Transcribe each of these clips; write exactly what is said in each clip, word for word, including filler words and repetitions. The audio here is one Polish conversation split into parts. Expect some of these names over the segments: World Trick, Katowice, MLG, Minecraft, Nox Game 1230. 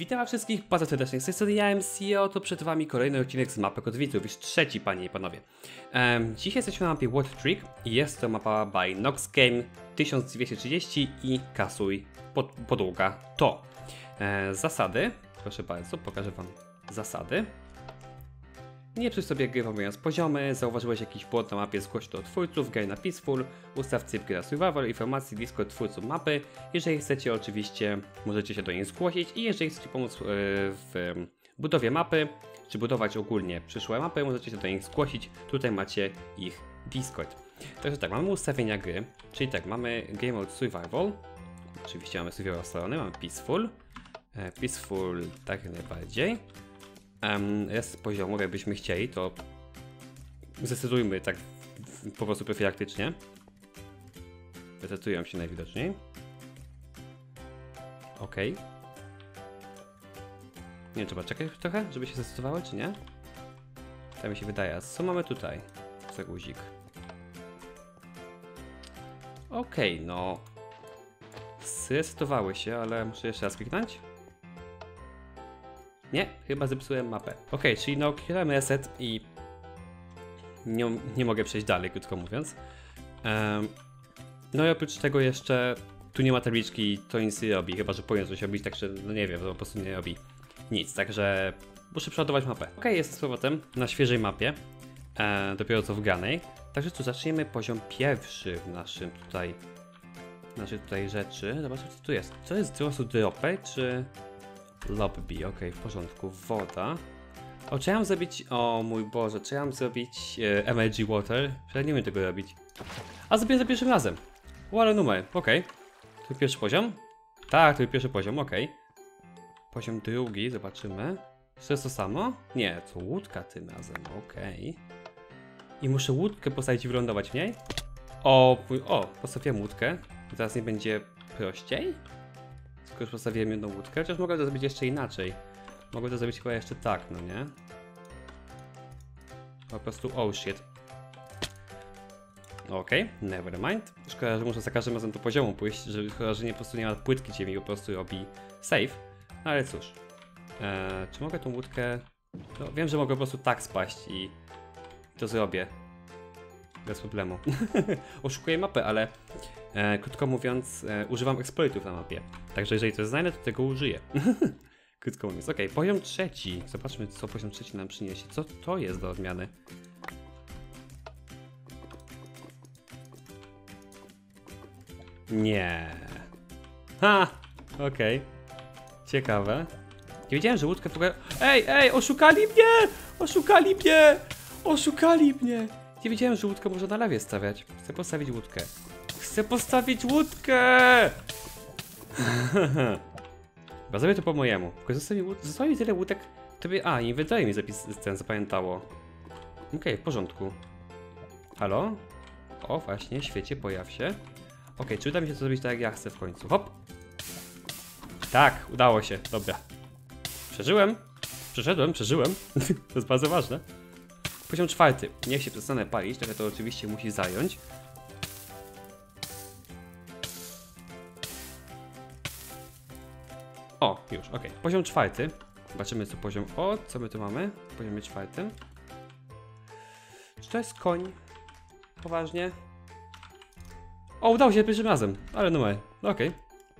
Witam wszystkich bardzo serdecznie, z tej strony ja M C O, to przed wami kolejny odcinek z mapy Katowic, już trzeci, panie i panowie. Um, dzisiaj jesteśmy na mapie World Trick i jest to mapa by Nox Game tysiąc dwieście trzydzieści i kasuj pod, podłoga to. E, zasady, proszę bardzo, pokażę wam zasady. Nie psuj sobie gry pomijając poziomy, zauważyłeś jakiś błąd na mapie, zgłoś do twórców, graj na Peaceful, ustaw tryb gry na Survival, informacji blisko twórców mapy. Jeżeli chcecie, oczywiście możecie się do nich zgłosić i jeżeli chcecie pomóc w budowie mapy, czy budować ogólnie przyszłe mapy, możecie się do nich zgłosić, tutaj macie ich Discord. Także tak, mamy ustawienia gry, czyli tak, mamy Game Mode Survival, oczywiście mamy Survival strony, mamy Peaceful, Peaceful tak najbardziej. Jest poziomów, jakbyśmy chcieli, to zdecydujmy tak po prostu profilaktycznie. Zdecydują się najwidoczniej. Ok. Nie wiem, trzeba czekać trochę, żeby się zdecydowały, czy nie? Tak mi się wydaje. A co mamy tutaj za guzik? Ok, no. Zdecydowały się, ale muszę jeszcze raz kliknąć. Nie, chyba zepsułem mapę. Ok, czyli no klikam reset i nie, nie mogę przejść dalej, krótko mówiąc. Um, no i oprócz tego jeszcze tu nie ma tabliczki, to nic nie robi, chyba że powinien coś robić, także no nie wiem, to po prostu nie robi nic, także muszę przeładować mapę. Ok, jestem z powrotem na świeżej mapie, e, dopiero co wgranej. Także tu zaczniemy poziom pierwszy w naszym tutaj, naszej tutaj rzeczy. Zobaczmy, co tu jest. Co jest drosu dropę, czy... Lobby, ok, w porządku, woda. O, czy ja mam zrobić, o mój Boże, czy ja mam zrobić e, M L G Water? Przecież nie umiem tego robić. A zrobię za pierwszym razem. Wale numer, ok. To pierwszy poziom? Tak, to pierwszy poziom, ok. Poziom drugi, zobaczymy. Czy to jest to samo? Nie, to łódka tym razem, ok. I muszę łódkę postawić i wylądować w niej? O, o, postawiłem łódkę. Teraz nie będzie prościej? Tylko już postawiłem jedną łódkę, chociaż mogę to zrobić jeszcze inaczej. Mogę to zrobić chyba jeszcze tak, no nie? Po prostu oh shit. Okej, okay, never mind. Szkoda, że muszę za każdym razem do poziomu pójść, że chyba, że nie po prostu nie ma płytki, gdzie mi po prostu robi save. No ale cóż. Eee, czy mogę tą łódkę... No, wiem, że mogę po prostu tak spaść i to zrobię. Bez problemu. Oszukuję mapę, ale e, krótko mówiąc, e, używam exploitów na mapie. Także jeżeli coś znajdę, to tego użyję. Krótko mówiąc. Ok, poziom trzeci. Zobaczmy, co poziom trzeci nam przyniesie. Co to jest do odmiany? Nie. Ha! Okej. Okay. Ciekawe. Nie wiedziałem, że łódkę w ogóle... Ej, ej! Oszukali mnie! Oszukali mnie! Oszukali mnie! Nie wiedziałem, że łódkę można na lawie stawiać. Chcę postawić łódkę. Chcę postawić łódkę! Chyba zrobię to po mojemu. Tylko zostawi tyle łódek. Tobie... A, nie wydaje mi zapis ten zapamiętało. Okej, okay, w porządku. Halo? O, właśnie, świecie, pojaw się. Okej, okay, czy uda mi się to zrobić tak, jak ja chcę w końcu? Hop! Tak, udało się, dobra. Przeżyłem! Przeszedłem, przeżyłem. To jest bardzo ważne. Poziom czwarty. Niech się przestanę palić, trochę to oczywiście musi zająć. O, już, ok. Poziom czwarty. Zobaczymy co poziom... O, co my tu mamy? W poziomie czwartym. Czy to jest koń? Poważnie? O, udało się pierwszym razem, ale numer. No okej.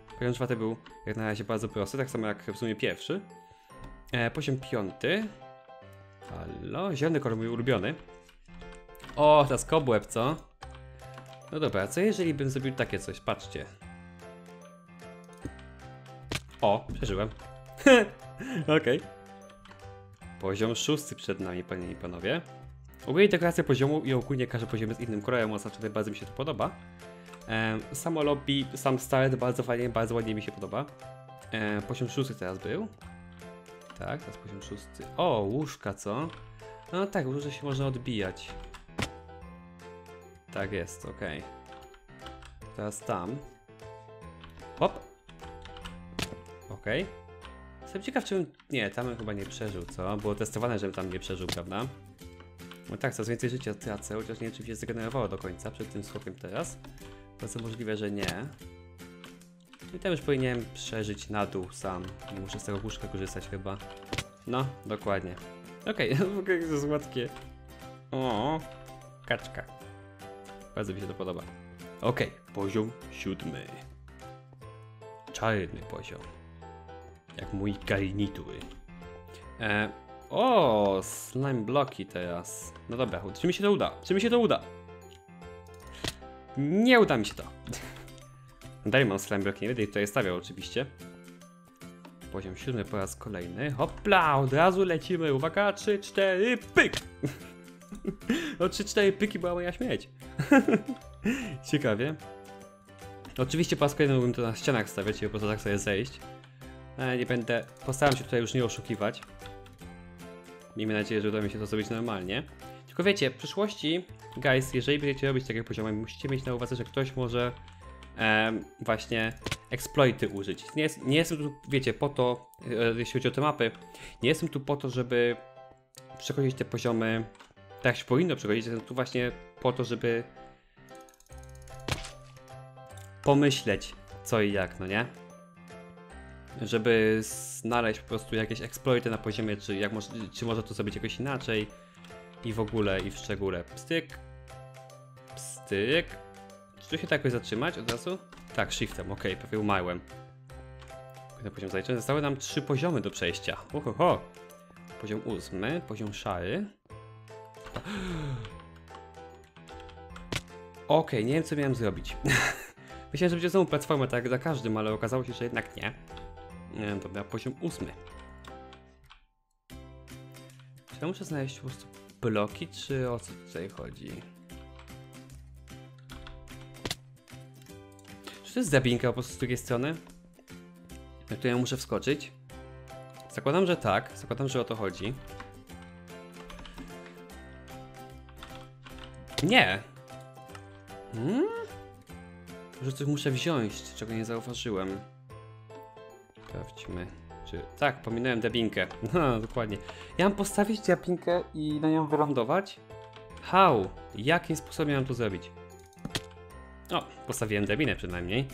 Okay. Poziom czwarty był jak na razie bardzo prosty, tak samo jak w sumie pierwszy. E, poziom piąty. Halo, zielony kolor mój ulubiony. O, teraz kobłeb, co? No dobra, co jeżeli bym zrobił takie coś? Patrzcie. O, przeżyłem. Okej. Okay. Poziom szósty przed nami, panie i panowie. Ogólnie dekoracja poziomu i ogólnie każdy poziom jest innym kolorem, oznaczony, bardzo mi się to podoba. Ehm, samo lobby, sam start, bardzo fajnie, bardzo ładnie mi się podoba. Ehm, poziom szósty teraz był. Tak, teraz poziom szósty. O, łóżka, co? No tak, łóżka się można odbijać. Tak jest, ok. Teraz tam. Hop. Ok. Jestem ciekaw, czy bym... Nie, tam bym chyba nie przeżył, co? Było testowane, żebym tam nie przeżył, prawda? No tak, coraz więcej życia tracę, chociaż nie wiem, czy mi się zregenerowało do końca przed tym skokiem teraz. Bardzo możliwe, że nie. I tam już powinienem przeżyć na dół sam. Nie muszę z tego łóżka korzystać chyba. No, dokładnie. Okej, okay. Jak to słodkie. O, kaczka. Bardzo mi się to podoba. Okej, okay. Poziom siódmy. Czarny poziom. Jak mój garnitury. E, o, slime bloki teraz. No dobra, czy mi się to uda? Czy mi się to uda? Nie uda mi się to. Dalej mam slime bloki, nie będę ich tutaj stawiał oczywiście. Poziom siódmy po raz kolejny. Hopla, od razu lecimy. Uwaga, trzy, cztery, pyk! O trzy cztery pyki była moja śmierć. Ciekawie. Oczywiście po raz kolejny mógłbym to na ścianach stawiać i po prostu tak sobie zejść. Ale nie będę, postaram się tutaj już nie oszukiwać. Miejmy nadzieję, że uda mi się to zrobić normalnie. Tylko wiecie, w przyszłości, guys, jeżeli będziecie robić takie poziomy, musicie mieć na uwadze, że ktoś może em, właśnie exploity użyć. Nie, jest, nie jestem tu, wiecie, po to, jeśli chodzi o te mapy, nie jestem tu po to, żeby przechodzić te poziomy tak się powinno przechodzić, jestem tu właśnie po to, żeby pomyśleć co i jak, no nie? Żeby znaleźć po prostu jakieś exploity na poziomie, czy, jak może, czy może to zrobić jakoś inaczej i w ogóle, i w szczególe. Pstyk. Pstyk. Czy tu się tak jakoś zatrzymać od razu? Tak, shiftem, okej, okay, prawie umałem. Na poziom zaliczony. Zostały nam trzy poziomy do przejścia. Ohoho. Poziom ósmy, poziom szary. Okej, okay, nie wiem co miałem zrobić. Myślałem, że będzie znowu platforma tak dla każdym, ale okazało się, że jednak nie. Nie, dobra, poziom ósmy. Czy ja muszę znaleźć po prostu bloki, czy o co tutaj chodzi? Czy to jest drabinka po prostu z drugiej strony? Na której muszę wskoczyć? Zakładam, że tak. Zakładam, że o to chodzi. Nie! Hmm? Może coś muszę wziąć, czego nie zauważyłem. Sprawdźmy, czy... Tak, pominąłem drabinkę. No, dokładnie. Ja mam postawić drabinkę i na nią wylądować? How? Jakim sposobem mam to zrobić? O, postawiłem drabinę przynajmniej.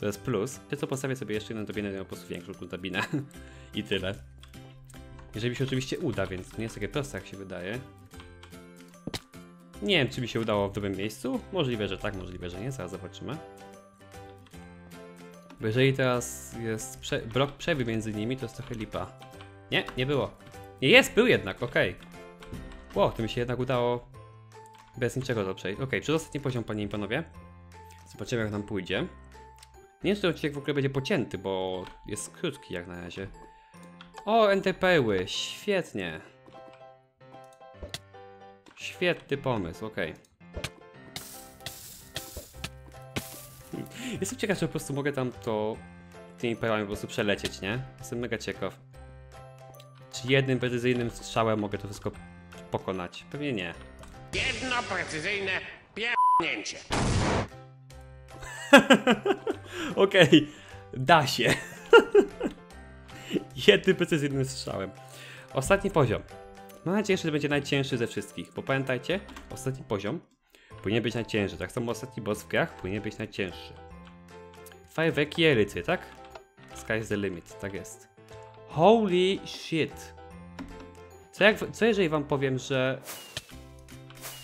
To jest plus. Wiesz co, postawię sobie jeszcze jedną drabinę, po prostu większą drabinę. I tyle. Jeżeli mi się oczywiście uda, więc to nie jest takie proste, jak się wydaje. Nie wiem, czy mi się udało w dobrym miejscu. Możliwe, że tak, możliwe, że nie. Zaraz zobaczymy. Bo jeżeli teraz jest prze blok przerwy między nimi, to jest trochę lipa. Nie, nie było. Nie, jest, był jednak, okej. Okay. Wow, to mi się jednak udało bez niczego to przejść. Okej, okay, przedostatni poziom, panie i panowie. Zobaczymy, jak nam pójdzie. Nie wiem, czy ten odcinek w ogóle będzie pocięty, bo jest krótki jak na razie. O, enterpeły, świetnie. Świetny pomysł, okej. Okay. Jestem ciekaw, czy po prostu mogę tam to tymi perłami po prostu przelecieć, nie? Jestem mega ciekaw. Czy jednym precyzyjnym strzałem mogę to wszystko pokonać? Pewnie nie. Jedno precyzyjne pierdnięcie. Okej, okay. Da się. Jednym precyzyjnym strzałem. Ostatni poziom. Mam nadzieję, że będzie najcięższy ze wszystkich, bo pamiętajcie, ostatni poziom powinien być najcięższy. Tak samo ostatni boss w grach powinien być najcięższy. Fajwekierycy, tak? Sky's the limit, tak jest. Holy shit! Co, jak, co jeżeli wam powiem, że...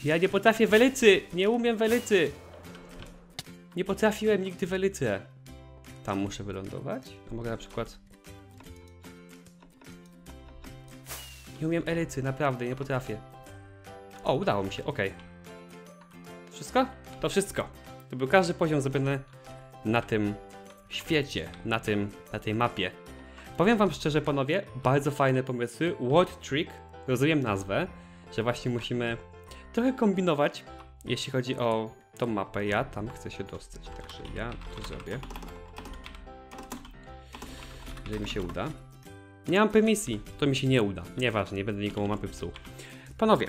Ja nie potrafię welycy! Nie umiem welycy! Nie potrafiłem nigdy welycy. Tam muszę wylądować? A mogę na przykład... Nie umiem elycy, naprawdę, nie potrafię. O, udało mi się, okej. Okay. Wszystko? To wszystko. To był każdy poziom zrobiony na tym świecie, na tym, na tej mapie. Powiem wam szczerze, panowie, bardzo fajne pomysły. World Trick, rozumiem nazwę, że właśnie musimy trochę kombinować, jeśli chodzi o tą mapę. Ja tam chcę się dostać, także ja to zrobię. Jeżeli mi się uda. Nie mam permisji, to mi się nie uda. Nieważne, nie będę nikomu mapy psuł. Panowie,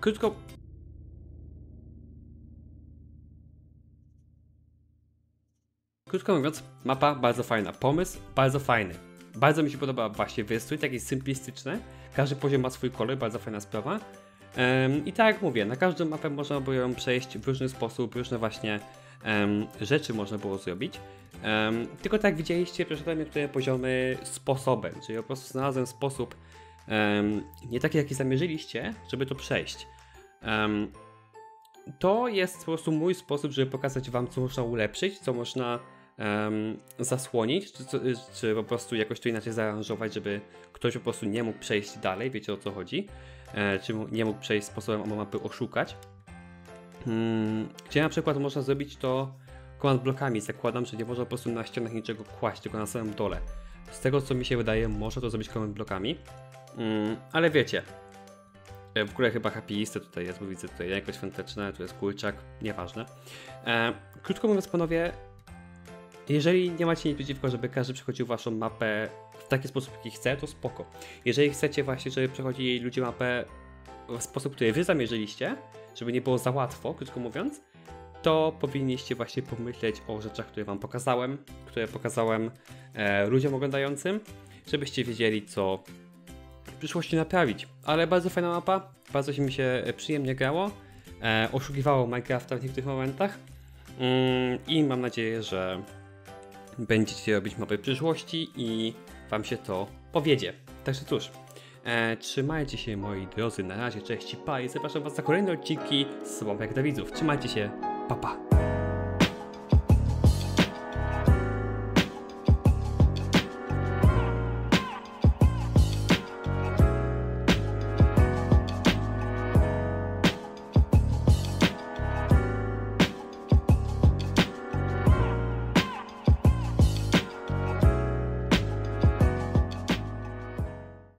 krótko... Krótko mówiąc, mapa bardzo fajna. Pomysł bardzo fajny. Bardzo mi się podoba właśnie wystrój, taki symplistyczny. Każdy poziom ma swój kolor, bardzo fajna sprawa. Ym, I tak jak mówię, na każdą mapę można by ją przejść w różny sposób, różne właśnie um, rzeczy można było zrobić. Um, tylko tak jak widzieliście, przeszedłem niektóre poziomy sposobem, czyli po prostu znalazłem sposób um, nie taki, jaki zamierzyliście, żeby to przejść. Um, to jest po prostu mój sposób, żeby pokazać wam, co można ulepszyć, co można um, zasłonić, czy, czy, czy po prostu jakoś to inaczej zaaranżować, żeby ktoś po prostu nie mógł przejść dalej, wiecie o co chodzi, e, czy nie mógł przejść sposobem albo mapy oszukać. Hmm, gdzie na przykład można zrobić to command blokami, zakładam, że nie można po prostu na ścianach niczego kłaść, tylko na samym dole. Z tego co mi się wydaje, można to zrobić command blokami, hmm, ale wiecie, w ogóle chyba happy listę tutaj jest, bo widzę tutaj jajko świąteczne, tu jest kurczak, nieważne. E, krótko mówiąc, panowie, jeżeli nie macie nic przeciwko, żeby każdy przechodził waszą mapę w taki sposób, jaki chce, to spoko. Jeżeli chcecie właśnie, żeby przechodzili ludzie mapę w sposób, który wy zamierzyliście, żeby nie było za łatwo, krótko mówiąc, to powinniście właśnie pomyśleć o rzeczach, które wam pokazałem, które pokazałem e, ludziom oglądającym, żebyście wiedzieli, co w przyszłości naprawić. Ale bardzo fajna mapa, bardzo się mi się przyjemnie grało, e, oszukiwało Minecrafta w niektórych momentach mm, i mam nadzieję, że będziecie robić mapy przyszłości i wam się to powiedzie. Także cóż, e, trzymajcie się moi drodzy, na razie, cześć i pa, i zapraszam was na kolejne odcinki z łapek dla widzów. Trzymajcie się, pa pa!